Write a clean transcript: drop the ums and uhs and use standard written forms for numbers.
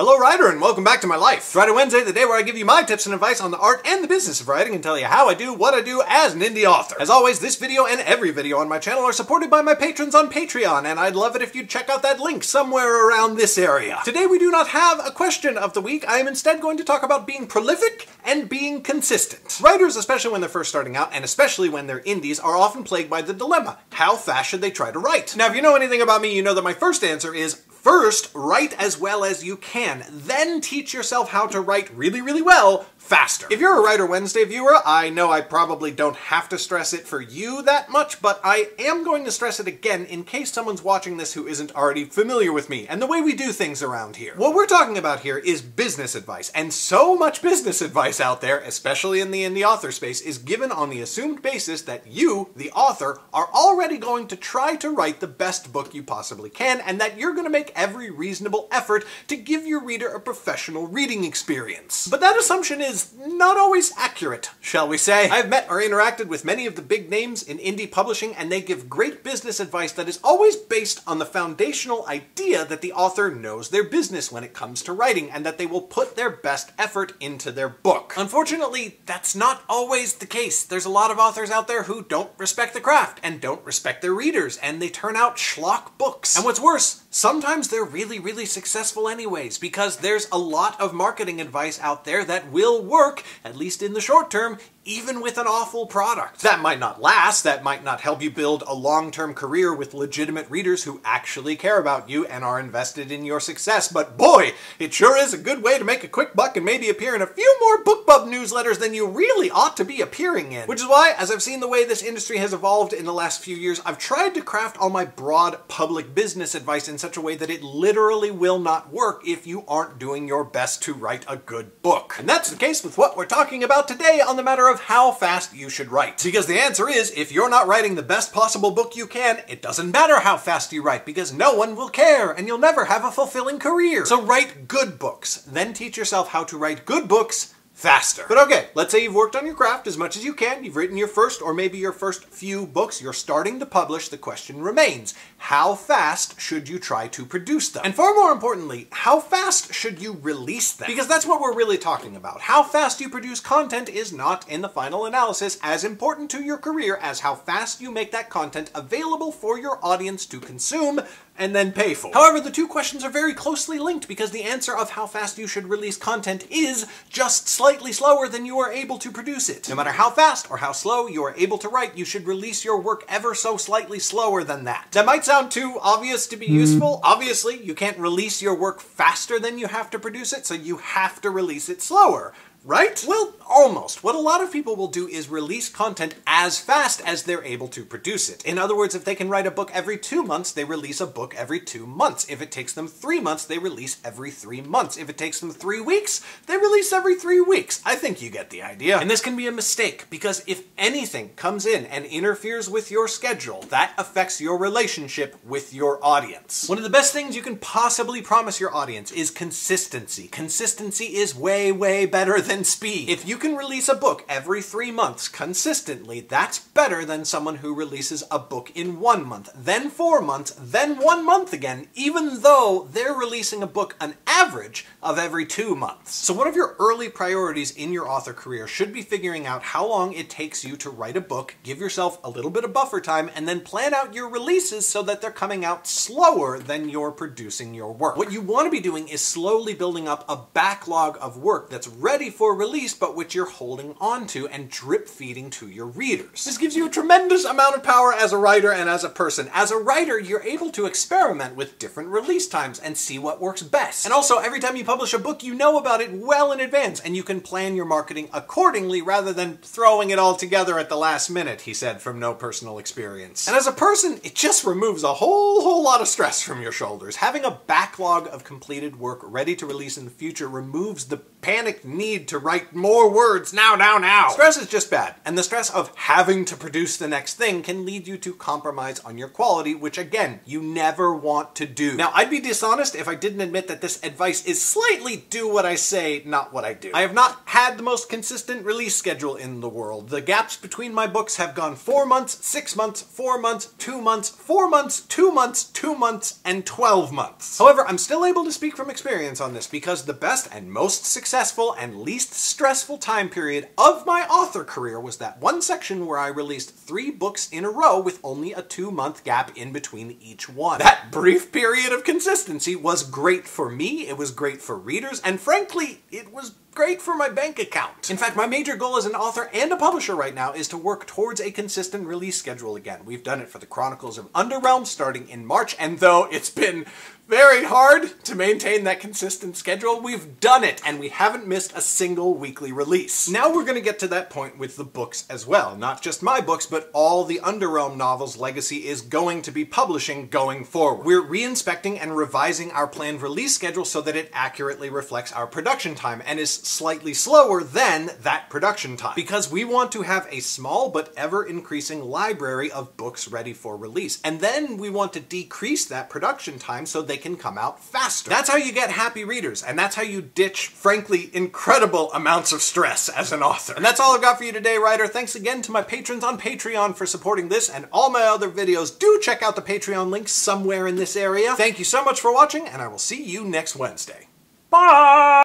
Hello, writer, and welcome back to my life. It's Writer Wednesday, the day where I give you my tips and advice on the art and the business of writing and tell you how I do what I do as an indie author. As always, this video and every video on my channel are supported by my patrons on Patreon, and I'd love it if you'd check out that link somewhere around this area. Today we do not have a question of the week. I am instead going to talk about being prolific and being consistent. Writers, especially when they're first starting out, and especially when they're indies, are often plagued by the dilemma. How fast should they try to write? Now, if you know anything about me, you know that my first answer is, first, write as well as you can, then teach yourself how to write really, really well, faster. If you're a Writer Wednesday viewer, I know I probably don't have to stress it for you that much, but I am going to stress it again in case someone's watching this who isn't already familiar with me and the way we do things around here. What we're talking about here is business advice, and so much business advice out there, especially in the indie author space, is given on the assumed basis that you, the author, are already going to try to write the best book you possibly can, and that you're going to make every reasonable effort to give your reader a professional reading experience. But that assumption is not always accurate, shall we say. I've met or interacted with many of the big names in indie publishing, and they give great business advice that is always based on the foundational idea that the author knows their business when it comes to writing, and that they will put their best effort into their book. Unfortunately, that's not always the case. There's a lot of authors out there who don't respect the craft, and don't respect their readers, and they turn out schlock books. And what's worse, sometimes they're really, really successful anyways, because there's a lot of marketing advice out there that will work, at least in the short term, even with an awful product. That might not last, that might not help you build a long-term career with legitimate readers who actually care about you and are invested in your success, but boy, it sure is a good way to make a quick buck and maybe appear in a few more BookBub newsletters than you really ought to be appearing in. Which is why, as I've seen the way this industry has evolved in the last few years, I've tried to craft all my broad public business advice in such a way that it literally will not work if you aren't doing your best to write a good book. And that's the case with what we're talking about today on the matter of how fast you should write. Because the answer is, if you're not writing the best possible book you can, it doesn't matter how fast you write, because no one will care, and you'll never have a fulfilling career. So write good books, then teach yourself how to write good books faster. But okay, let's say you've worked on your craft as much as you can, you've written your first or maybe your first few books, you're starting to publish, the question remains, how fast should you try to produce them? And far more importantly, how fast should you release them? Because that's what we're really talking about. How fast you produce content is not, in the final analysis, as important to your career as how fast you make that content available for your audience to consume and then pay for. However, the two questions are very closely linked, because the answer of how fast you should release content is just slightly slower than you are able to produce it. No matter how fast or how slow you are able to write, you should release your work ever so slightly slower than that. That might sound too obvious to be useful. Obviously, you can't release your work faster than you have to produce it, so you have to release it slower. Right? Well, almost. What a lot of people will do is release content as fast as they're able to produce it. In other words, if they can write a book every 2 months, they release a book every 2 months. If it takes them 3 months, they release every 3 months. If it takes them 3 weeks, they release every 3 weeks. I think you get the idea. And this can be a mistake, because if anything comes in and interferes with your schedule, that affects your relationship with your audience. One of the best things you can possibly promise your audience is consistency. Consistency is way, way better than speed. If you can release a book every 3 months consistently, that's better than someone who releases a book in 1 month, then 4 months, then 1 month again, even though they're releasing a book an average of every 2 months. So one of your early priorities in your author career should be figuring out how long it takes you to write a book, give yourself a little bit of buffer time, and then plan out your releases so that they're coming out slower than you're producing your work. What you want to be doing is slowly building up a backlog of work that's ready for release, but which you're holding on to and drip feeding to your readers. This gives you a tremendous amount of power as a writer and as a person. As a writer, you're able to experiment with different release times and see what works best. And also, every time you publish a book, you know about it well in advance, and you can plan your marketing accordingly rather than throwing it all together at the last minute, he said from no personal experience. And as a person, it just removes a whole lot of stress from your shoulders. Having a backlog of completed work ready to release in the future removes the panic need to write more words now. Stress is just bad, and the stress of having to produce the next thing can lead you to compromise on your quality, which again, you never want to do. Now, I'd be dishonest if I didn't admit that this advice is slightly do what I say, not what I do. I have not had the most consistent release schedule in the world. The gaps between my books have gone 4 months, 6 months, 4 months, 2 months, 4 months, 2 months, 2 months, and 12 months. However, I'm still able to speak from experience on this because the best and most successful and least stressful time period of my author career was that one section where I released 3 books in a row with only a 2-month gap in between each one. That brief period of consistency was great for me, it was great for readers, and frankly, it was great for my bank account. In fact, my major goal as an author and a publisher right now is to work towards a consistent release schedule again. We've done it for the Chronicles of Underrealm starting in March, and though it's been very hard to maintain that consistent schedule, we've done it, and we haven't missed a single weekly release. Now we're gonna get to that point with the books as well. Not just my books, but all the Underrealm novels Legacy is going to be publishing going forward. We're re-inspecting and revising our planned release schedule so that it accurately reflects our production time and is slightly slower than that production time, because we want to have a small but ever-increasing library of books ready for release, and then we want to decrease that production time so they can come out faster. That's how you get happy readers, and that's how you ditch, frankly, incredible amounts of stress as an author. And that's all I've got for you today, Writer. Thanks again to my patrons on Patreon for supporting this and all my other videos. Do check out the Patreon link somewhere in this area. Thank you so much for watching, and I will see you next Wednesday. Bye!